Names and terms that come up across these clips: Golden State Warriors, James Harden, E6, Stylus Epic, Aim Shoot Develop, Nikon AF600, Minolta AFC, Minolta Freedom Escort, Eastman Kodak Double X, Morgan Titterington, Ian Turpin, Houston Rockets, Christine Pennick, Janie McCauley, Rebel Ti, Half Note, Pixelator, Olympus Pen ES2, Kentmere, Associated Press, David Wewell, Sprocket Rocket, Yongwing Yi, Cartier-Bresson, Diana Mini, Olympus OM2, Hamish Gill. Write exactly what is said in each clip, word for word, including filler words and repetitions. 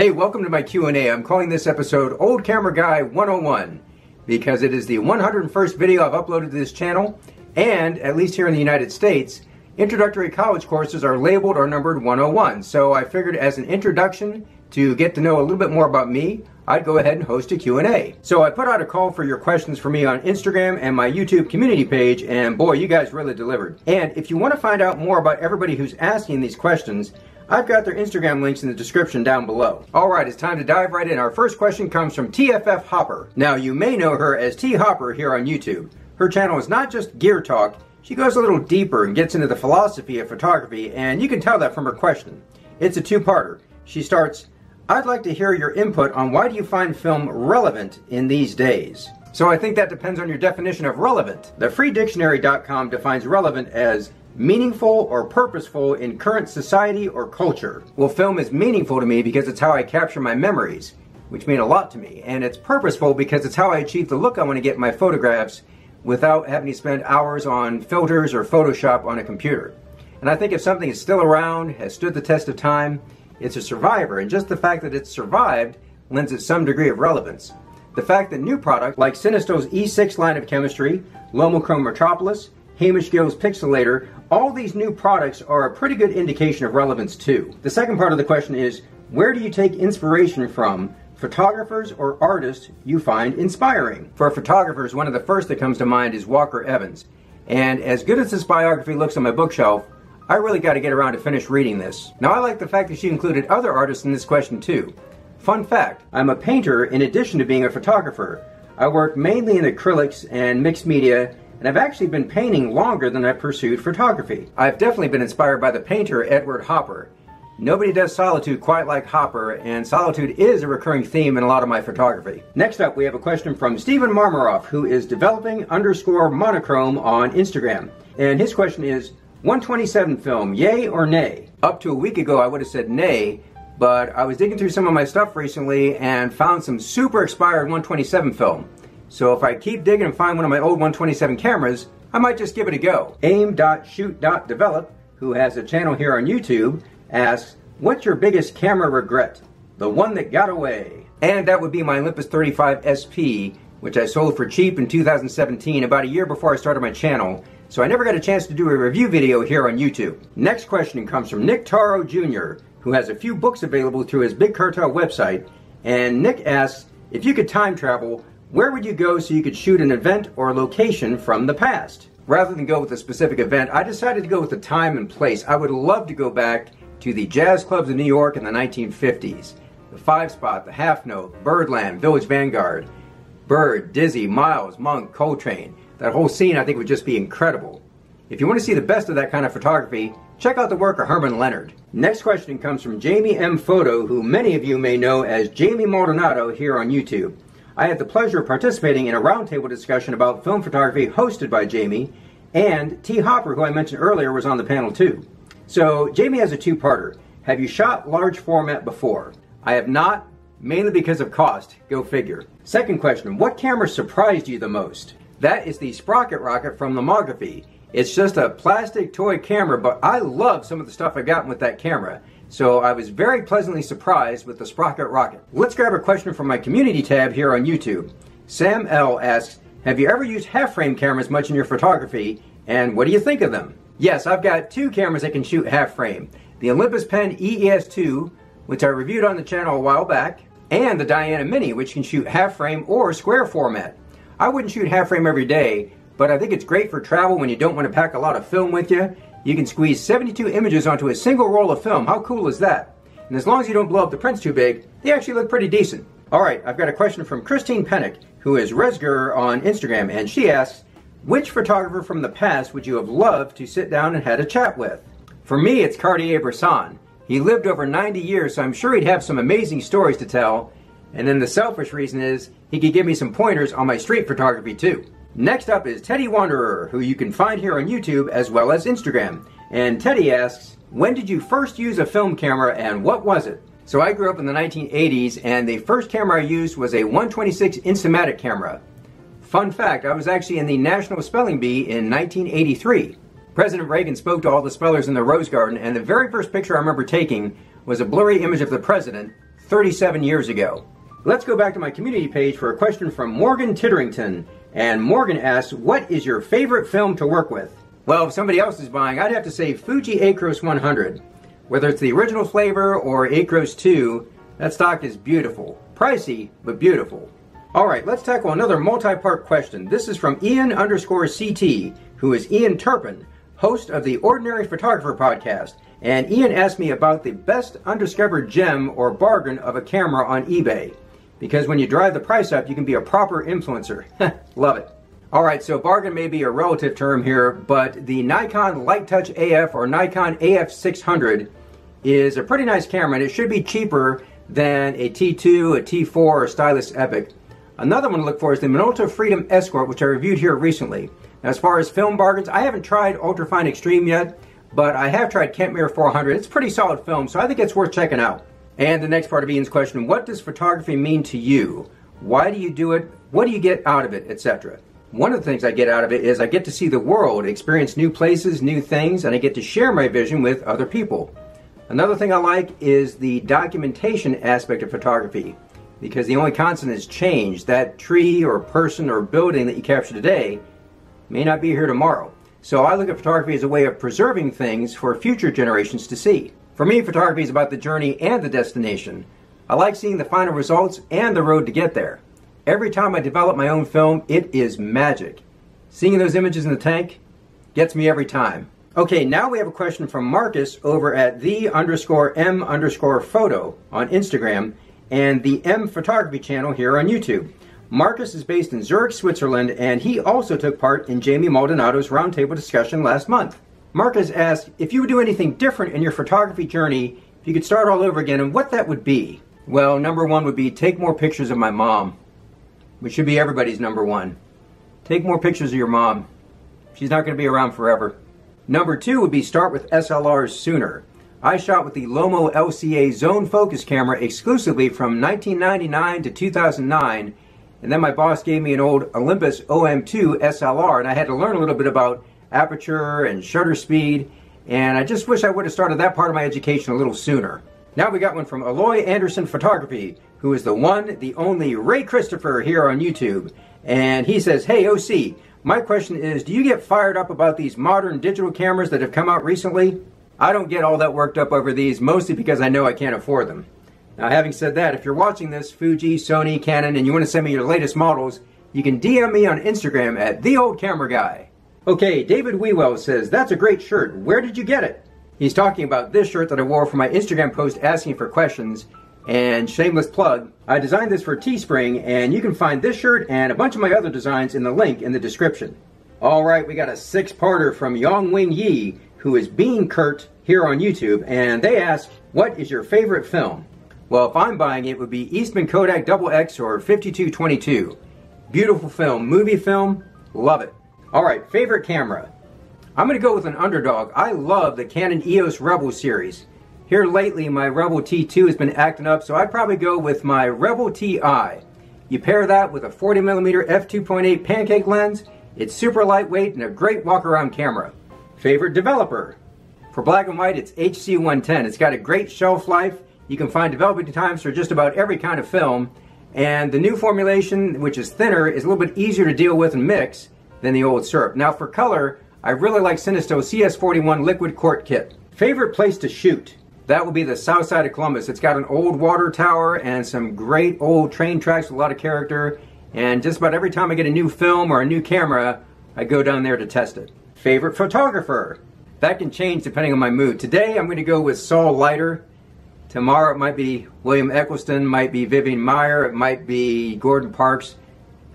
Hey, welcome to my Q and A. I'm calling this episode Old Camera Guy one oh one because it is the one hundred first video I've uploaded to this channel, and at least here in the United States, introductory college courses are labeled or numbered one oh one. So I figured as an introduction to get to know a little bit more about me, I'd go ahead and host a Q and A. So I put out a call for your questions for me on Instagram and my YouTube community page, and boy, you guys really delivered. And if you want to find out more about everybody who's asking these questions, I've got their Instagram links in the description down below. Alright, it's time to dive right in. Our first question comes from T F F Hopper. Now, you may know her as T Hopper here on YouTube. Her channel is not just gear talk, she goes a little deeper and gets into the philosophy of photography, and you can tell that from her question. It's a two-parter. She starts, I'd like to hear your input on why do you find film relevant in these days? So I think that depends on your definition of relevant. The free dictionary dot com defines relevant as meaningful or purposeful in current society or culture. Well, film is meaningful to me because it's how I capture my memories, which mean a lot to me, and it's purposeful because it's how I achieve the look I want to get in my photographs without having to spend hours on filters or Photoshop on a computer. And I think if something is still around, has stood the test of time, it's a survivor, and just the fact that it's survived lends it some degree of relevance. The fact that new products like Cinestill's E six line of chemistry, Lomochrome Metropolis, Hamish Gill's Pixelator, all these new products are a pretty good indication of relevance too. The second part of the question is, where do you take inspiration from photographers or artists you find inspiring? For photographers, one of the first that comes to mind is Walker Evans. And as good as this biography looks on my bookshelf, I really got to get around to finish reading this. Now, I like the fact that she included other artists in this question too. Fun fact, I'm a painter in addition to being a photographer. I work mainly in acrylics and mixed media, and I've actually been painting longer than I pursued photography. I've definitely been inspired by the painter Edward Hopper. Nobody does solitude quite like Hopper, and solitude is a recurring theme in a lot of my photography. Next up, we have a question from Stephen Marmaroff, who is developing underscore monochrome on Instagram. And his question is, one twenty-seven film, yay or nay? Up to a week ago, I would have said nay, but I was digging through some of my stuff recently and found some super expired one twenty-seven film. So if I keep digging and find one of my old one twenty-seven cameras, I might just give it a go. Aim dot shoot dot develop, who has a channel here on YouTube, asks, what's your biggest camera regret? The one that got away. And that would be my Olympus thirty-five S P, which I sold for cheap in two thousand seventeen, about a year before I started my channel, so I never got a chance to do a review video here on YouTube. Next question comes from Nick Tauro Junior, who has a few books available through his Big Cartel website, and Nick asks, if you could time travel, where would you go so you could shoot an event or location from the past? Rather than go with a specific event, I decided to go with the time and place. I would love to go back to the jazz clubs of New York in the nineteen fifties. The Five Spot, the Half Note, Birdland, Village Vanguard, Bird, Dizzy, Miles, Monk, Coltrane. That whole scene I think would just be incredible. If you want to see the best of that kind of photography, check out the work of Herman Leonard. Next question comes from Jamie M. Photo, who many of you may know as Jamie Maldonado here on YouTube. I had the pleasure of participating in a roundtable discussion about film photography hosted by Jamie, and T. Hopper, who I mentioned earlier, was on the panel too. So Jamie has a two-parter. Have you shot large format before? I have not, mainly because of cost. Go figure. Second question, what camera surprised you the most? That is the Sprocket Rocket from Lomography. It's just a plastic toy camera, but I love some of the stuff I've gotten with that camera. So I was very pleasantly surprised with the Sprocket Rocket. Let's grab a question from my community tab here on YouTube. Sam L. asks, have you ever used half-frame cameras much in your photography, and what do you think of them? Yes, I've got two cameras that can shoot half-frame. The Olympus Pen E S two, which I reviewed on the channel a while back, and the Diana Mini, which can shoot half-frame or square format. I wouldn't shoot half-frame every day, but I think it's great for travel when you don't want to pack a lot of film with you. You can squeeze seventy-two images onto a single roll of film. How cool is that? And as long as you don't blow up the prints too big, they actually look pretty decent. All right, I've got a question from Christine Pennick, who is Resger on Instagram, and she asks, which photographer from the past would you have loved to sit down and had a chat with? For me, it's Cartier-Bresson. He lived over ninety years, so I'm sure he'd have some amazing stories to tell. And then the selfish reason is he could give me some pointers on my street photography too. Next up is Teddy Wanderer, who you can find here on YouTube as well as Instagram. And Teddy asks, when did you first use a film camera and what was it? So I grew up in the nineteen eighties, and the first camera I used was a one twenty-six Instamatic camera. Fun fact, I was actually in the National Spelling Bee in nineteen eighty-three. President Reagan spoke to all the spellers in the Rose Garden, and the very first picture I remember taking was a blurry image of the president thirty-seven years ago. Let's go back to my community page for a question from Morgan Titterington. And Morgan asks, what is your favorite film to work with? Well, if somebody else is buying, I'd have to say Fuji Acros one hundred. Whether it's the original flavor or Acros two, that stock is beautiful. Pricey, but beautiful. Alright, let's tackle another multi-part question. This is from Ian underscore C T, who is Ian Turpin, host of the Ordinary Photographer podcast. And Ian asked me about the best undiscovered gem or bargain of a camera on eBay. Because when you drive the price up, you can be a proper influencer. Love it. Alright, so bargain may be a relative term here, but the Nikon Light Touch A F or Nikon A F six hundred is a pretty nice camera, and it should be cheaper than a T two, a T four, or Stylus Epic. Another one to look for is the Minolta Freedom Escort, which I reviewed here recently. Now, as far as film bargains, I haven't tried Ultrafine Extreme yet, but I have tried Kentmere four hundred. It's a pretty solid film, so I think it's worth checking out. And the next part of Ian's question, what does photography mean to you? Why do you do it? What do you get out of it, et cetera? One of the things I get out of it is I get to see the world, experience new places, new things, and I get to share my vision with other people. Another thing I like is the documentation aspect of photography, because the only constant is change. That tree or person or building that you capture today may not be here tomorrow. So I look at photography as a way of preserving things for future generations to see. For me, photography is about the journey and the destination. I like seeing the final results and the road to get there. Every time I develop my own film, it is magic. Seeing those images in the tank gets me every time. Okay, now we have a question from Marcus over at the underscore M underscore photo on Instagram and the M Photography channel here on YouTube. Marcus is based in Zurich, Switzerland, and he also took part in Jamie Maldonado's roundtable discussion last month. Marcus asked, if you would do anything different in your photography journey, if you could start all over again, and what that would be. Well, number one would be take more pictures of my mom, which should be everybody's number one. Take more pictures of your mom. She's not going to be around forever. Number two would be start with S L Rs sooner. I shot with the Lomo L C A Zone Focus camera exclusively from nineteen ninety-nine to two thousand nine, and then my boss gave me an old Olympus O M two S L R, and I had to learn a little bit about aperture and shutter speed, and I just wish I would have started that part of my education a little sooner. Now we got one from Aloy Anderson Photography, who is the one, the only Ray Christopher here on YouTube, and he says, hey O C, my question is, do you get fired up about these modern digital cameras that have come out recently? I don't get all that worked up over these, mostly because I know I can't afford them. Now having said that, if you're watching this, Fuji, Sony, Canon, and you want to send me your latest models, you can D M me on Instagram at TheOldCameraGuy. Okay, David Wewell says, that's a great shirt. Where did you get it? He's talking about this shirt that I wore for my Instagram post asking for questions. And shameless plug, I designed this for Teespring, and you can find this shirt and a bunch of my other designs in the link in the description. Alright, we got a six-parter from Yongwing Yi, who is Bean Kurt here on YouTube, and they ask, what is your favorite film? Well, if I'm buying it, it would be Eastman Kodak double X or fifty-two twenty-two. Beautiful film, movie film, love it. Alright, favorite camera. I'm going to go with an underdog. I love the Canon E O S Rebel series. Here lately, my Rebel T two has been acting up, so I'd probably go with my Rebel T I. You pair that with a forty millimeter f two point eight pancake lens, it's super lightweight and a great walk-around camera. Favorite developer. For black and white, it's H C one ten. It's got a great shelf life. You can find development times for just about every kind of film. And the new formulation, which is thinner, is a little bit easier to deal with and mix than the old syrup. Now for color, I really like Cinestill C S forty-one Liquid Quart Kit. Favorite place to shoot? That would be the south side of Columbus. It's got an old water tower and some great old train tracks with a lot of character. And just about every time I get a new film or a new camera, I go down there to test it. Favorite photographer? That can change depending on my mood. Today I'm going to go with Saul Leiter. Tomorrow it might be William Eccleston, might be Vivian Meyer, it might be Gordon Parks.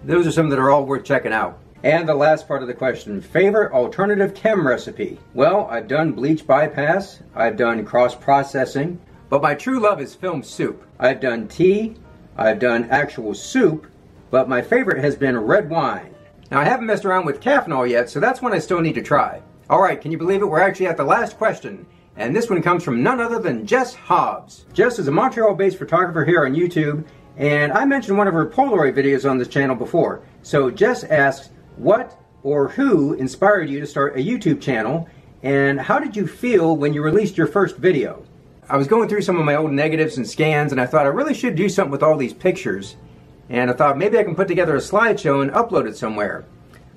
Those are some that are all worth checking out. And the last part of the question, favorite alternative chem recipe? Well, I've done bleach bypass, I've done cross-processing, but my true love is film soup. I've done tea, I've done actual soup, but my favorite has been red wine. Now I haven't messed around with caffeinol yet, so that's one I still need to try. Alright, can you believe it? We're actually at the last question, and this one comes from none other than Jess Hobbs. Jess is a Montreal-based photographer here on YouTube, and I mentioned one of her Polaroid videos on this channel before. So Jess asks, what or who inspired you to start a YouTube channel, and how did you feel when you released your first video? I was going through some of my old negatives and scans, and I thought I really should do something with all these pictures. And I thought maybe I can put together a slideshow and upload it somewhere.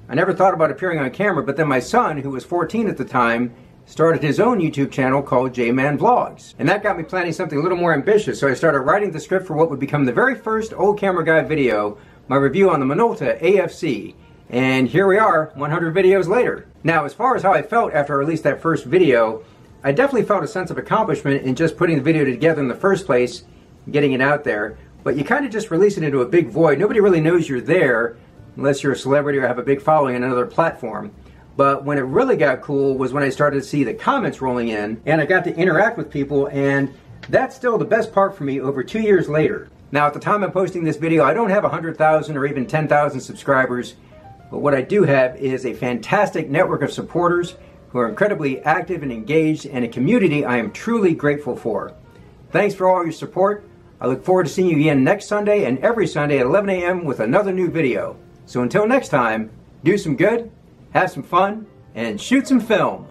I never thought about appearing on camera, but then my son, who was fourteen at the time, started his own YouTube channel called J-Man Vlogs. And that got me planning something a little more ambitious, so I started writing the script for what would become the very first Old Camera Guy video, my review on the Minolta A F C. And here we are, one hundred videos later. Now, as far as how I felt after I released that first video, I definitely felt a sense of accomplishment in just putting the video together in the first place, getting it out there. But you kind of just release it into a big void. Nobody really knows you're there unless you're a celebrity or have a big following on another platform. But when it really got cool was when I started to see the comments rolling in, and I got to interact with people, and that's still the best part for me over two years later. Now, at the time I'm posting this video, I don't have one hundred thousand or even ten thousand subscribers, but what I do have is a fantastic network of supporters who are incredibly active and engaged, and a community I am truly grateful for. Thanks for all your support. I look forward to seeing you again next Sunday and every Sunday at eleven A M with another new video. So until next time, do some good, have some fun, and shoot some film.